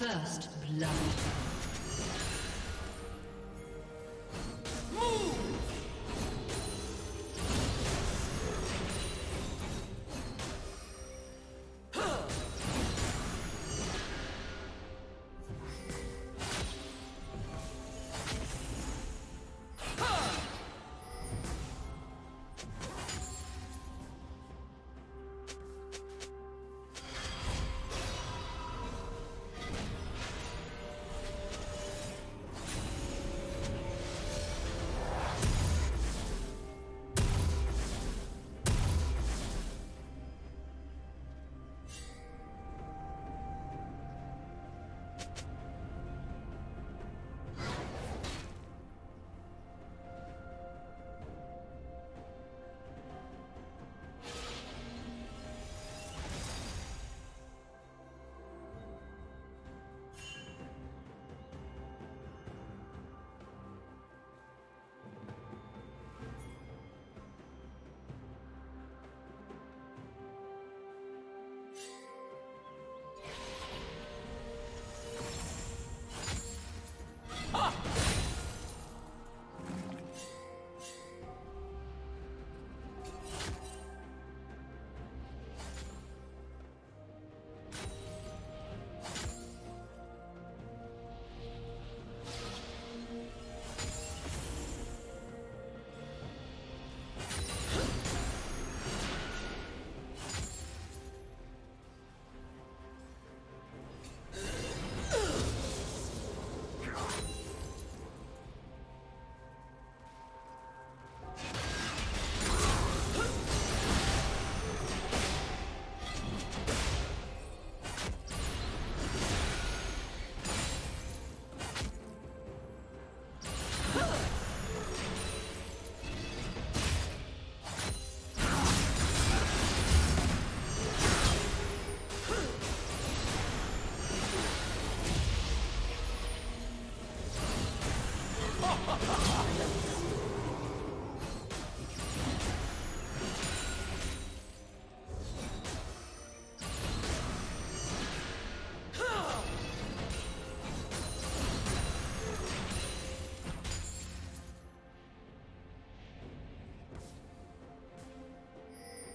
First blood.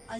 A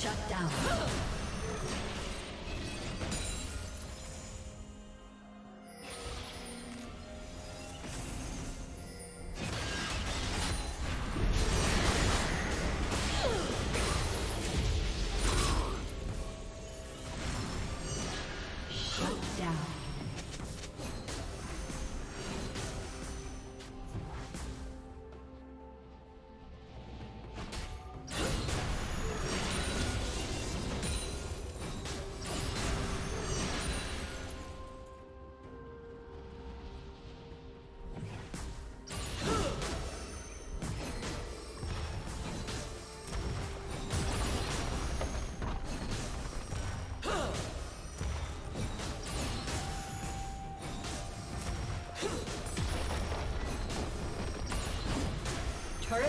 Shut down. Turret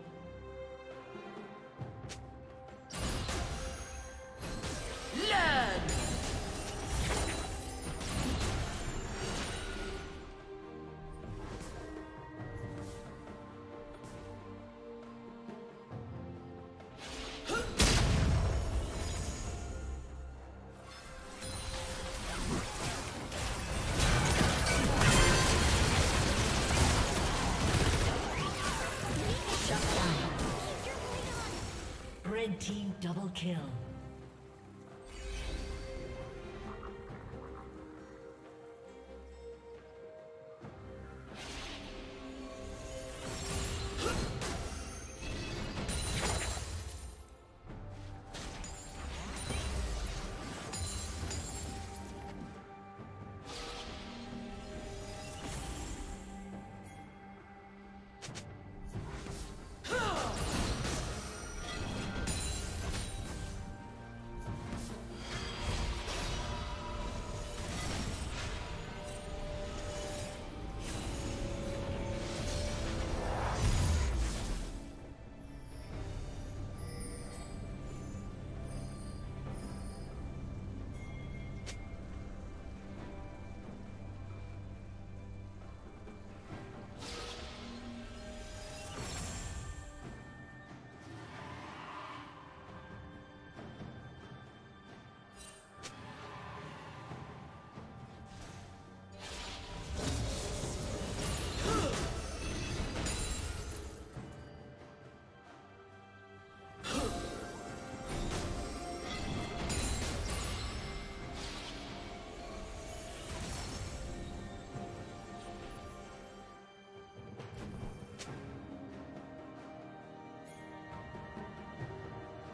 Red team double kill.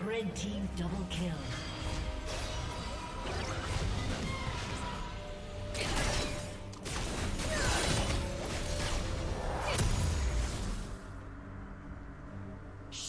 Red team double kill.